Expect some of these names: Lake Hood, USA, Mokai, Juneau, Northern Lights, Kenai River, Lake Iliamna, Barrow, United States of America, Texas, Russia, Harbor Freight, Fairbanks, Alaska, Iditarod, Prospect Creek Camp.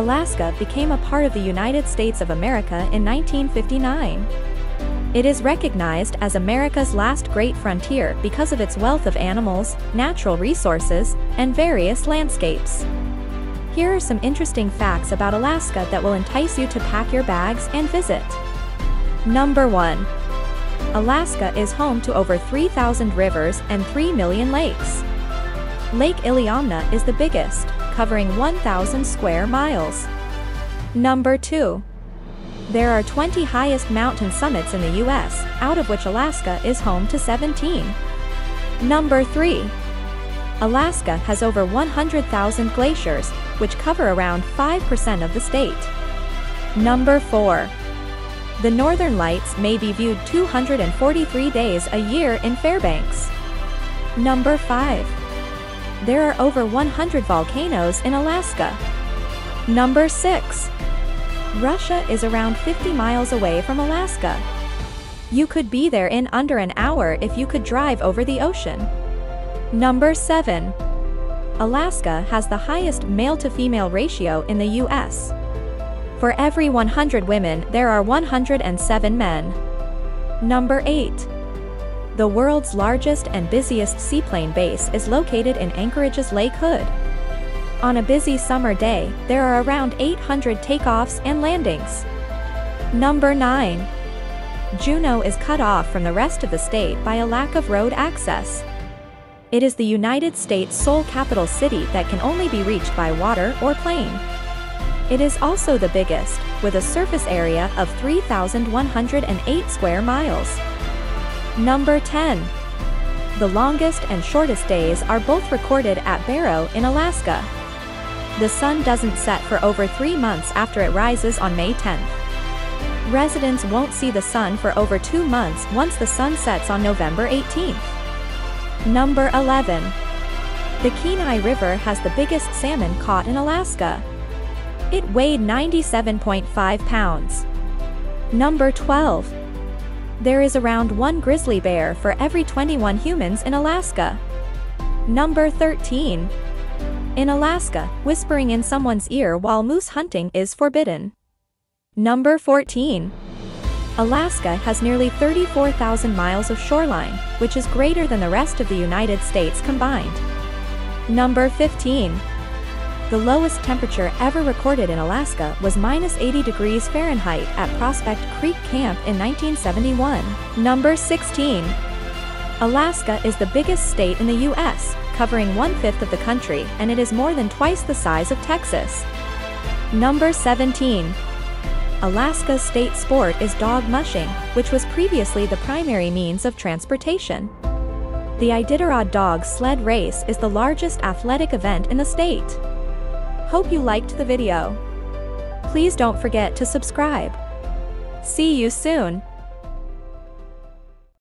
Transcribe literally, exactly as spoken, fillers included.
Alaska became a part of the United States of America in nineteen fifty-nine. It is recognized as America's last great frontier because of its wealth of animals, natural resources, and various landscapes. Here are some interesting facts about Alaska that will entice you to pack your bags and visit. Number one. Alaska is home to over three thousand rivers and three million lakes. Lake Iliamna is the biggest, covering one thousand square miles. Number two. There are twenty highest mountain summits in the U S, out of which Alaska is home to seventeen. Number three. Alaska has over one hundred thousand glaciers, which cover around five percent of the state. Number four. The Northern Lights may be viewed two hundred forty-three days a year in Fairbanks. Number five. There are over one hundred volcanoes in Alaska. Number six. Russia is around fifty miles away from Alaska. You could be there in under an hour if you could drive over the ocean. Number seven. Alaska has the highest male-to-female ratio in the U S. For every one hundred women, there are one hundred seven men. Number eight. The world's largest and busiest seaplane base is located in Anchorage's Lake Hood. On a busy summer day, there are around eight hundred takeoffs and landings. Number nine. Juneau is cut off from the rest of the state by a lack of road access. It is the United States' sole capital city that can only be reached by water or plane. It is also the biggest, with a surface area of three thousand one hundred eight square miles. Number ten. The longest and shortest days are both recorded at Barrow in Alaska. The sun doesn't set for over three months after it rises on May tenth. Residents won't see the sun for over two months once the sun sets on November eighteenth. Number eleven. The Kenai River has the biggest salmon caught in Alaska. It weighed ninety-seven point five pounds. Number twelve. There is around one grizzly bear for every twenty-one humans in Alaska. Number thirteen. In Alaska, whispering in someone's ear while moose hunting is forbidden. Number fourteen. Alaska has nearly thirty-four thousand miles of shoreline, which is greater than the rest of the United States combined. Number fifteen. The lowest temperature ever recorded in Alaska was minus eighty degrees Fahrenheit at Prospect Creek Camp in nineteen seventy-one. Number sixteen. Alaska is the biggest state in the U S, covering one-fifth of the country, and it is more than twice the size of Texas. Number seventeen. Alaska's state sport is dog mushing, which was previously the primary means of transportation. The Iditarod dog sled race is the largest athletic event in the state. Hope you liked the video. Please don't forget to subscribe. See you soon.